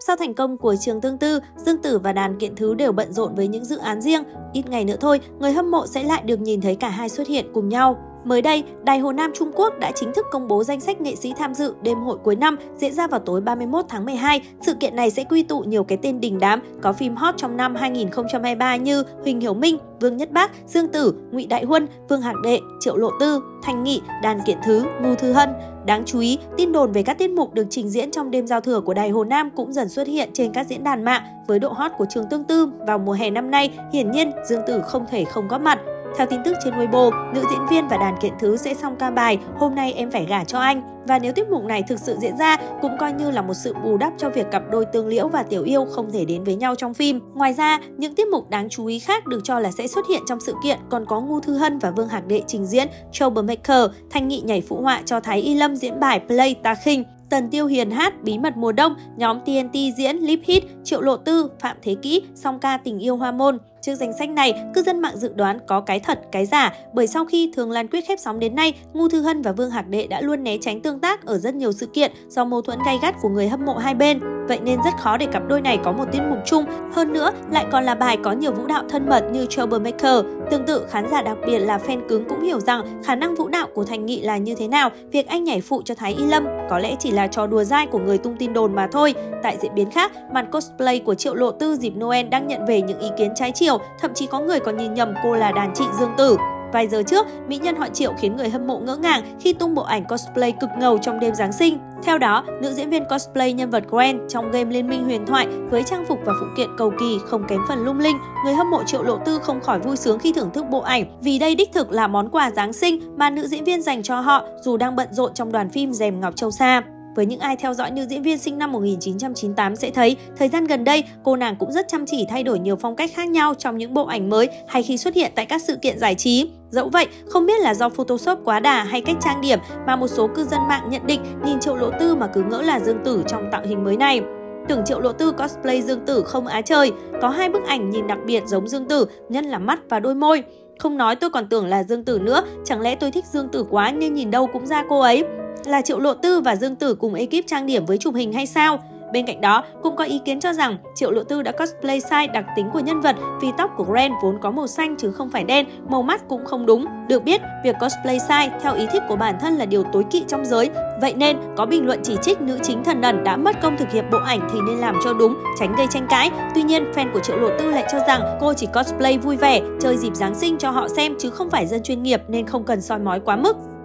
Sau thành công của Trường Tương Tư, Dương Tử và Đàn Kiện Thứ đều bận rộn với những dự án riêng. Ít ngày nữa thôi, người hâm mộ sẽ lại được nhìn thấy cả hai xuất hiện cùng nhau. Mới đây, Đài Hồ Nam Trung Quốc đã chính thức công bố danh sách nghệ sĩ tham dự đêm hội cuối năm diễn ra vào tối 31 tháng 12. Sự kiện này sẽ quy tụ nhiều cái tên đình đám có phim hot trong năm 2023 như Huỳnh Hiểu Minh, Vương Nhất Bác, Dương Tử, Ngụy Đại Huân, Vương Hạc Đệ, Triệu Lộ Tư, Thành Nghị, Đàn Kiện Thứ, Ngu Thư Hân. Đáng chú ý, tin đồn về các tiết mục được trình diễn trong đêm giao thừa của Đài Hồ Nam cũng dần xuất hiện trên các diễn đàn mạng. Với độ hot của Trường Tương Tư vào mùa hè năm nay, hiển nhiên Dương Tử không thể không góp mặt. Theo tin tức trên Weibo, nữ diễn viên và Đàn Kiện Thứ sẽ xong ca bài "Hôm nay em phải gả cho anh". Và nếu tiết mục này thực sự diễn ra, cũng coi như là một sự bù đắp cho việc cặp đôi Tương Liễu và Tiểu Yêu không thể đến với nhau trong phim. Ngoài ra, những tiết mục đáng chú ý khác được cho là sẽ xuất hiện trong sự kiện còn có Ngu Thư Hân và Vương Hạc Đệ trình diễn Troublemaker, Thanh Nghị nhảy phụ họa cho Thái Y Lâm diễn bài Play Ta Khinh, Tần Tiêu Hiền hát Bí Mật Mùa Đông, nhóm TNT diễn Lip Hit, Triệu Lộ Tư, Phạm Thế Kỷ song ca Tình Yêu Hoa Môn. Trước danh sách này, cư dân mạng dự đoán có cái thật, cái giả, bởi sau khi Thường Lan Quyết khép sóng đến nay, Ngu Thư Hân và Vương Hạc Đệ đã luôn né tránh tương tác ở rất nhiều sự kiện do mâu thuẫn gay gắt của người hâm mộ hai bên. Vậy nên rất khó để cặp đôi này có một tiết mục chung, hơn nữa lại còn là bài có nhiều vũ đạo thân mật như Troublemaker. Tương tự, khán giả đặc biệt là fan cứng cũng hiểu rằng khả năng vũ đạo của Thành Nghị là như thế nào, việc anh nhảy phụ cho Thái Y Lâm có lẽ chỉ là trò đùa dai của người tung tin đồn mà thôi. Tại diễn biến khác, màn cosplay của Triệu Lộ Tư dịp Noel đang nhận về những ý kiến trái chiều, thậm chí có người còn nhìn nhầm cô là đàn chị Dương Tử. Vài giờ trước, mỹ nhân họ Triệu khiến người hâm mộ ngỡ ngàng khi tung bộ ảnh cosplay cực ngầu trong đêm Giáng sinh. Theo đó, nữ diễn viên cosplay nhân vật Gwen trong game Liên minh huyền thoại với trang phục và phụ kiện cầu kỳ không kém phần lung linh, người hâm mộ Triệu Lộ Tư không khỏi vui sướng khi thưởng thức bộ ảnh vì đây đích thực là món quà Giáng sinh mà nữ diễn viên dành cho họ dù đang bận rộn trong đoàn phim Dèm Ngọc Châu Sa. Với những ai theo dõi nữ diễn viên sinh năm 1998 sẽ thấy, thời gian gần đây, cô nàng cũng rất chăm chỉ thay đổi nhiều phong cách khác nhau trong những bộ ảnh mới hay khi xuất hiện tại các sự kiện giải trí. Dẫu vậy, không biết là do Photoshop quá đà hay cách trang điểm mà một số cư dân mạng nhận định nhìn Triệu Lộ Tư mà cứ ngỡ là Dương Tử trong tạo hình mới này. Tưởng Triệu Lộ Tư cosplay Dương Tử không á trời, có hai bức ảnh nhìn đặc biệt giống Dương Tử, nhất là mắt và đôi môi. Không nói tôi còn tưởng là Dương Tử nữa, chẳng lẽ tôi thích Dương Tử quá nên nhìn đâu cũng ra cô ấy. Là Triệu Lộ Tư và Dương Tử cùng ekip trang điểm với chụp hình hay sao? Bên cạnh đó, cũng có ý kiến cho rằng Triệu Lộ Tư đã cosplay sai đặc tính của nhân vật vì tóc của Gwen vốn có màu xanh chứ không phải đen, màu mắt cũng không đúng. Được biết, việc cosplay sai theo ý thích của bản thân là điều tối kỵ trong giới. Vậy nên, có bình luận chỉ trích nữ chính thần ẩn đã mất công thực hiện bộ ảnh thì nên làm cho đúng, tránh gây tranh cãi. Tuy nhiên, fan của Triệu Lộ Tư lại cho rằng cô chỉ cosplay vui vẻ, chơi dịp Giáng sinh cho họ xem chứ không phải dân chuyên nghiệp nên không cần soi mói quá mức.